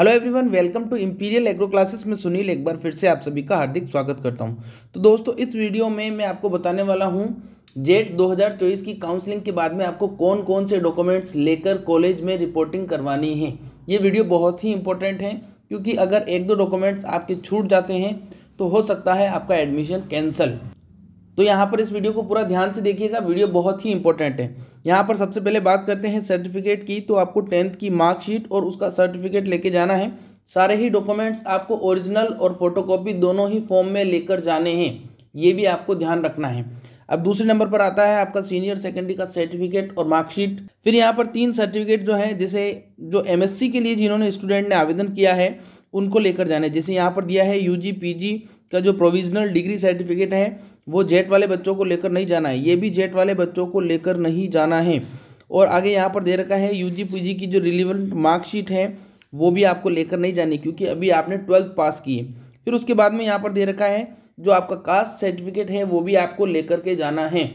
Hello everyone, welcome to imperial agro classes में सुनील एक बार फिर से आप सभी का हार्दिक स्वागत करता हूं। तो दोस्तों, इस वीडियो में मैं आपको बताने वाला हूं जेट 2024 की काउंसलिंग के बाद में आपको कौन कौन से डॉक्यूमेंट्स लेकर कॉलेज में रिपोर्टिंग करवानी है। ये वीडियो बहुत ही इंपॉर्टेंट है क्योंकि अगर एक दो डॉक्यूमेंट्स आपके छूट जाते हैं तो हो सकता है आपका एडमिशन कैंसिल। तो यहाँ पर इस वीडियो को पूरा ध्यान से देखिएगा, वीडियो बहुत ही इंपॉर्टेंट है। यहाँ पर सबसे पहले बात करते हैं सर्टिफिकेट की, तो आपको 10th की मार्कशीट और उसका सर्टिफिकेट लेके जाना है। सारे ही डॉक्यूमेंट्स आपको ओरिजिनल और फोटोकॉपी दोनों ही फॉर्म में लेकर जाने हैं, ये भी आपको ध्यान रखना है। अब दूसरे नंबर पर आता है आपका सीनियर सेकेंडरी का सर्टिफिकेट और मार्कशीट। फिर यहाँ पर 3 सर्टिफिकेट जो है, जैसे जो MSc के लिए जिन्होंने स्टूडेंट ने आवेदन किया है उनको लेकर जाने, जैसे यहाँ पर दिया है UGPG का जो प्रोविजनल डिग्री सर्टिफिकेट है वो जेट वाले बच्चों को लेकर नहीं जाना है, ये भी जेट वाले बच्चों को लेकर नहीं जाना है। और आगे यहाँ पर दे रखा है UGPG की जो रिलीवेंट मार्कशीट है वो भी आपको लेकर नहीं जानी क्योंकि अभी आपने 12th पास की है। फिर उसके बाद में यहाँ पर दे रखा है जो आपका कास्ट सर्टिफिकेट है वो भी आपको लेकर के जाना है।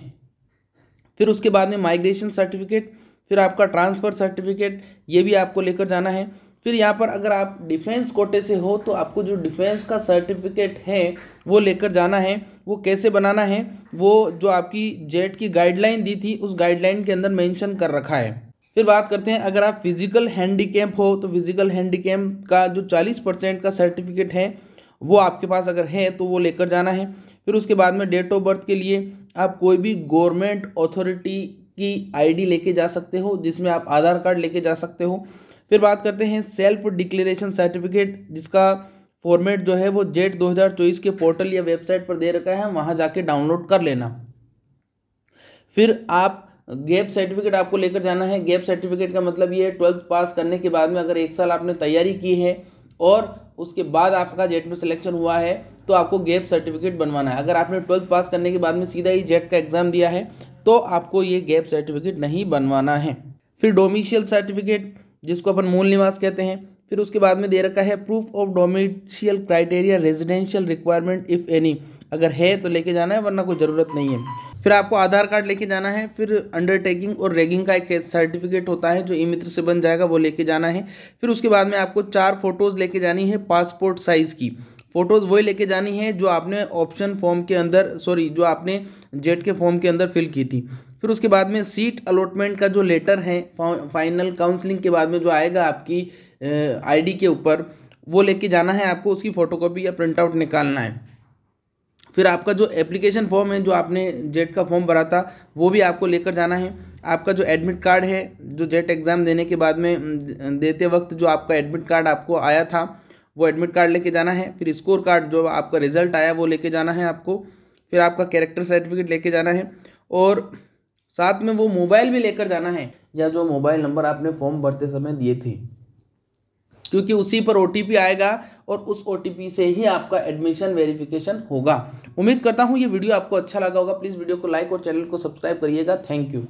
फिर उसके बाद में माइग्रेशन सर्टिफिकेट, फिर आपका ट्रांसफ़र सर्टिफिकेट, ये भी आपको लेकर जाना है। फिर यहाँ पर अगर आप डिफेंस कोटे से हो तो आपको जो डिफेंस का सर्टिफिकेट है वो लेकर जाना है। वो कैसे बनाना है, वो जो आपकी जेट की गाइडलाइन दी थी उस गाइडलाइन के अंदर मेंशन कर रखा है। फिर बात करते हैं अगर आप फिजिकल हैंडीकैप हो तो फिजिकल हैंडीकैप का जो 40% का सर्टिफिकेट है वो आपके पास अगर है तो वो लेकर जाना है। फिर उसके बाद में डेट ऑफ बर्थ के लिए आप कोई भी गवर्नमेंट अथॉरिटी की ID लेके जा सकते हो, जिसमें आप आधार कार्ड लेके जा सकते हो। फिर बात करते हैं सेल्फ डिक्लेरेशन सर्टिफिकेट, जिसका फॉर्मेट जो है वो जेट 2024 के पोर्टल या वेबसाइट पर दे रखा है, वहां जाके डाउनलोड कर लेना। फिर आप गैप सर्टिफिकेट आपको लेकर जाना है। गैप सर्टिफिकेट का मतलब ये है 12th पास करने के बाद में अगर 1 साल आपने तैयारी की है और उसके बाद आपका जेट में सिलेक्शन हुआ है तो आपको गैप सर्टिफिकेट बनवाना है। अगर आपने 12th पास करने के बाद में सीधा ही जेट का एग्ज़ाम दिया है तो आपको ये गैप सर्टिफिकेट नहीं बनवाना है। फिर डोमिशियल सर्टिफिकेट जिसको अपन मूल निवास कहते हैं। फिर उसके बाद में दे रखा है proof of domicile criteria residential requirement if any, अगर है तो लेके जाना है वरना कोई ज़रूरत नहीं है। फिर आपको आधार कार्ड लेके जाना है। फिर अंडरटेकिंग और रेगिंग का एक सर्टिफिकेट होता है जो iMitra से बन जाएगा, वो लेके जाना है। फिर उसके बाद में आपको 4 फ़ोटोज़ लेके जानी है पासपोर्ट साइज़ की। फ़ोटोज़ वही लेके जानी है जो आपने ऑप्शन फॉर्म के अंदर जो आपने जेट के फॉर्म के अंदर फिल की थी। फिर उसके बाद में सीट अलॉटमेंट का जो लेटर है फाइनल काउंसलिंग के बाद में जो आएगा आपकी ID के ऊपर, वो लेके जाना है आपको, उसकी फ़ोटोकॉपी या प्रिंटआउट निकालना है। फिर आपका जो एप्लीकेशन फॉर्म है जो आपने जेट का फॉर्म भरा था वो भी आपको लेकर जाना है। आपका जो एडमिट कार्ड है जो जेट एग्ज़ाम देने के बाद में देते वक्त जो आपका एडमिट कार्ड आपको आया था वो एडमिट कार्ड लेके जाना है। फिर स्कोर कार्ड जो आपका रिजल्ट आया वो लेके जाना है आपको। फिर आपका कैरेक्टर सर्टिफिकेट लेके जाना है और साथ में वो मोबाइल भी लेकर जाना है या जो मोबाइल नंबर आपने फॉर्म भरते समय दिए थे, क्योंकि उसी पर OTP आएगा और उस OTP से ही आपका एडमिशन वेरिफिकेशन होगा। उम्मीद करता हूँ ये वीडियो आपको अच्छा लगा होगा। प्लीज़ वीडियो को लाइक और चैनल को सब्सक्राइब करिएगा। Thank you.